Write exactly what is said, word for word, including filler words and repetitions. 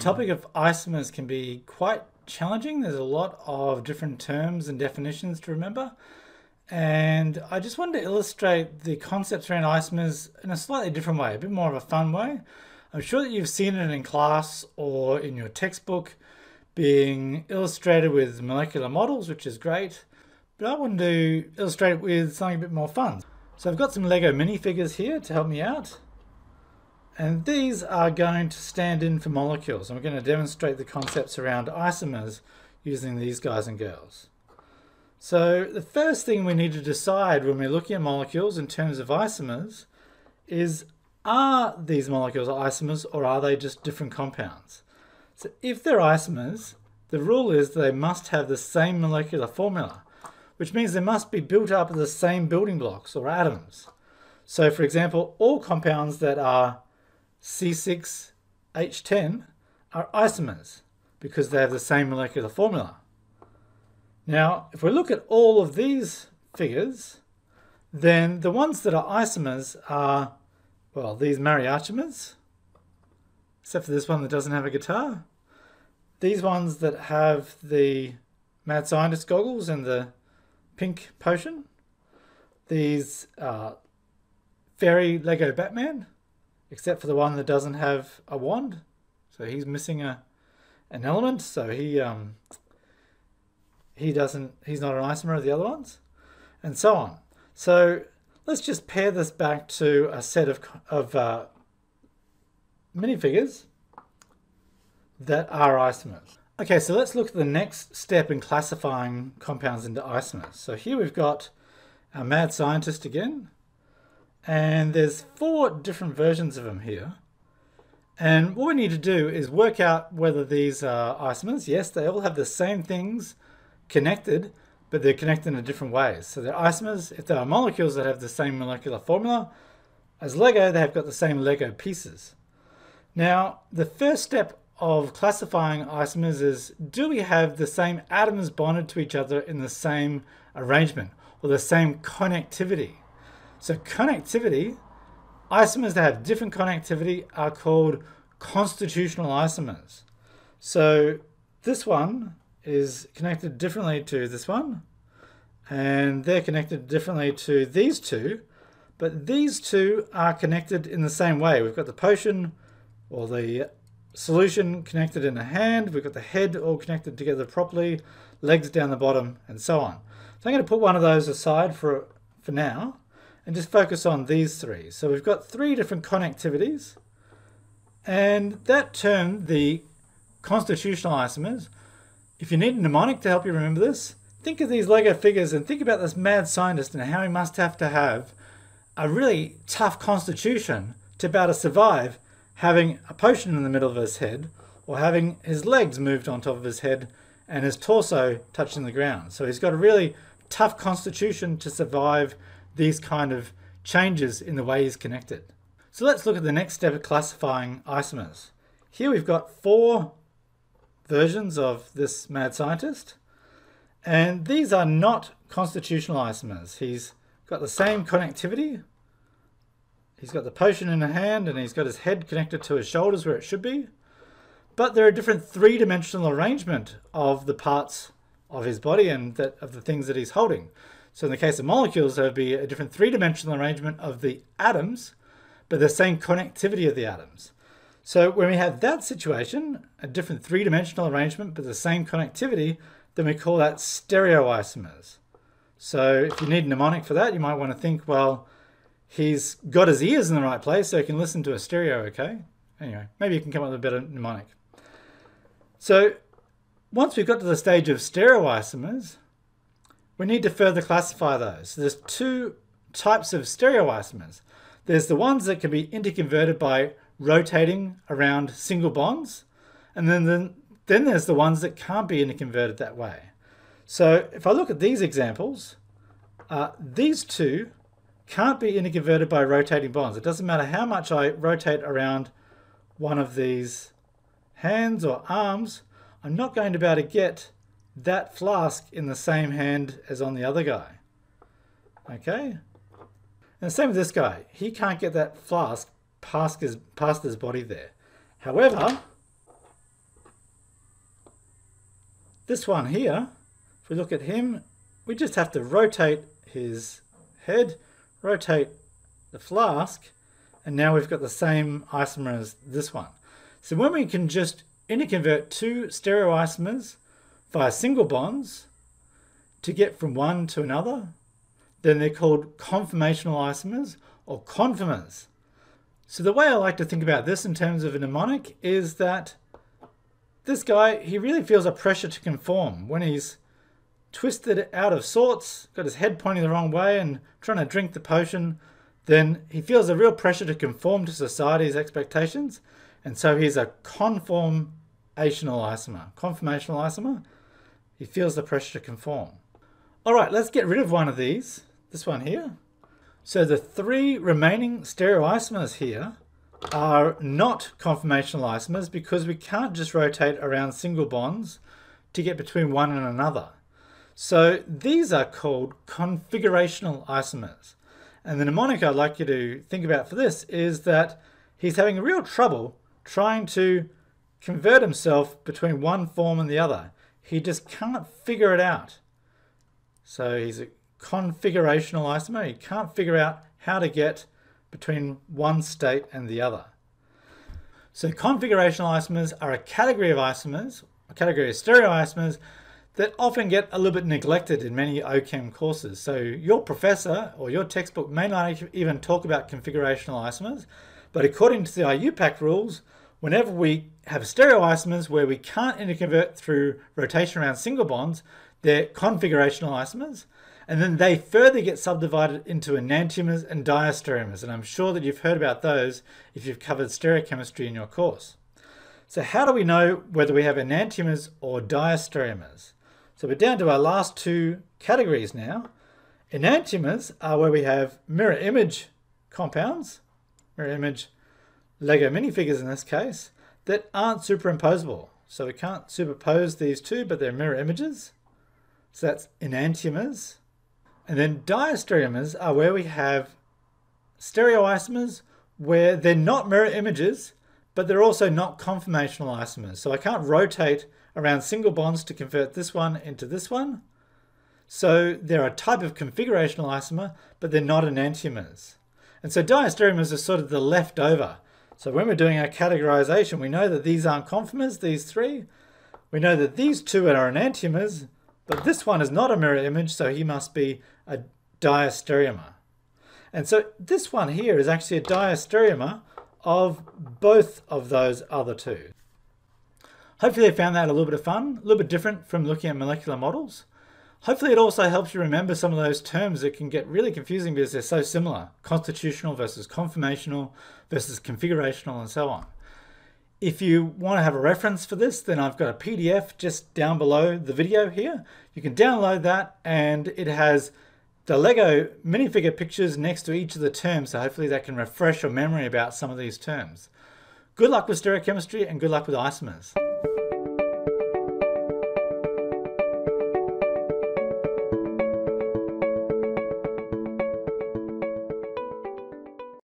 topic of isomers can be quite challenging. There's a lot of different terms and definitions to remember. And I just wanted to illustrate the concepts around isomers in a slightly different way, a bit more of a fun way. I'm sure that you've seen it in class or in your textbook being illustrated with molecular models, which is great. But I wanted to illustrate it with something a bit more fun. So I've got some Lego minifigures here to help me out. And these are going to stand in for molecules. I'm going to demonstrate the concepts around isomers using these guys and girls. So the first thing we need to decide when we're looking at molecules in terms of isomers is, are these molecules isomers or are they just different compounds? So if they're isomers, the rule is they must have the same molecular formula, which means they must be built up of the same building blocks or atoms. So for example, all compounds that are C six H ten are isomers because they have the same molecular formula. Now, if we look at all of these figures, then the ones that are isomers are, well, these mariachimers, except for this one that doesn't have a guitar. These ones that have the mad scientist goggles and the pink potion. These uh, fairy Lego Batman, except for the one that doesn't have a wand. So he's missing a an element, so he... Um, He doesn't, he's not an isomer of the other ones, and so on. So let's just pair this back to a set of, of uh, minifigures that are isomers. Okay, so let's look at the next step in classifying compounds into isomers. So here we've got our mad scientist again, and there's four different versions of him here. And what we need to do is work out whether these are isomers. Yes, they all have the same things connected, but they're connected in different ways. So they're isomers if they are molecules that have the same molecular formula. As Lego, they have got the same Lego pieces. Now, the first step of classifying isomers is, do we have the same atoms bonded to each other in the same arrangement or the same connectivity? So connectivity, isomers that have different connectivity are called constitutional isomers. So this one is connected differently to this one, and they're connected differently to these two, but these two are connected in the same way. We've got the potion or the solution connected in a hand, we've got the head all connected together properly, legs down the bottom, and so on. So I'm going to put one of those aside for, for now and just focus on these three. So we've got three different connectivities, and that term, the constitutional isomers. If you need a mnemonic to help you remember this, think of these Lego figures and think about this mad scientist and how he must have to have a really tough constitution to be able to survive having a potion in the middle of his head or having his legs moved on top of his head and his torso touching the ground. So he's got a really tough constitution to survive these kind of changes in the way he's connected. So let's look at the next step of classifying isomers. Here we've got four versions of this mad scientist, and these are not constitutional isomers. He's got the same connectivity, he's got the potion in a hand, and he's got his head connected to his shoulders where it should be, but there are different three-dimensional arrangement of the parts of his body and that of the things that he's holding. So in the case of molecules, there would be a different three-dimensional arrangement of the atoms, but the same connectivity of the atoms. So when we have that situation, a different three-dimensional arrangement but the same connectivity, then we call that stereoisomers. So if you need a mnemonic for that, you might want to think, well, he's got his ears in the right place so he can listen to a stereo, okay? Anyway, maybe you can come up with a better mnemonic. So once we've got to the stage of stereoisomers, we need to further classify those. So there's two types of stereoisomers. There's the ones that can be interconverted by rotating around single bonds, and then, then, then there's the ones that can't be interconverted that way. So if I look at these examples, uh, these two can't be interconverted by rotating bonds. It doesn't matter how much I rotate around one of these hands or arms, I'm not going to be able to get that flask in the same hand as on the other guy. Okay? And the same with this guy. He can't get that flask past his, past his body there. However, This one here, if we look at him, we just have to rotate his head, rotate the flask, and now we've got the same isomer as this one. So when we can just interconvert two stereoisomers via single bonds to get from one to another, then they're called conformational isomers or conformers. So the way I like to think about this in terms of a mnemonic is that this guy, he really feels a pressure to conform when he's twisted out of sorts, got his head pointing the wrong way and trying to drink the potion, then he feels a real pressure to conform to society's expectations, and so he's a conformational isomer. Conformational isomer, he feels the pressure to conform. All right, let's get rid of one of these, this one here. So the three remaining stereoisomers here are not conformational isomers because we can't just rotate around single bonds to get between one and another. So these are called configurational isomers. And the mnemonic I'd like you to think about for this is that he's having real trouble trying to convert himself between one form and the other. He just can't figure it out. So he's a configurational isomer. He can't figure out how to get between one state and the other. So configurational isomers are a category of isomers, a category of stereoisomers, that often get a little bit neglected in many O Chem courses. So your professor or your textbook may not even talk about configurational isomers, but according to the I U P A C rules, whenever we have stereoisomers where we can't interconvert through rotation around single bonds, they're configurational isomers. And then they further get subdivided into enantiomers and diastereomers. And I'm sure that you've heard about those if you've covered stereochemistry in your course. So how do we know whether we have enantiomers or diastereomers? So we're down to our last two categories now. Enantiomers are where we have mirror image compounds, mirror image Lego minifigures in this case, that aren't superimposable. So we can't superpose these two, but they're mirror images. So that's enantiomers. And then diastereomers are where we have stereoisomers where they're not mirror images, but they're also not conformational isomers. So I can't rotate around single bonds to convert this one into this one. So they're a type of configurational isomer, but they're not enantiomers. And so diastereomers are sort of the leftover. So when we're doing our categorization, we know that these aren't conformers, these three. We know that these two are enantiomers, but this one is not a mirror image, so he must be a diastereomer. And so this one here is actually a diastereomer of both of those other two. Hopefully you found that a little bit of fun, a little bit different from looking at molecular models. Hopefully it also helps you remember some of those terms that can get really confusing because they're so similar. Constitutional versus conformational versus configurational and so on. If you want to have a reference for this, then I've got a P D F just down below the video here. You can download that, and it has the Lego minifigure pictures next to each of the terms, so hopefully that can refresh your memory about some of these terms. Good luck with stereochemistry and good luck with isomers.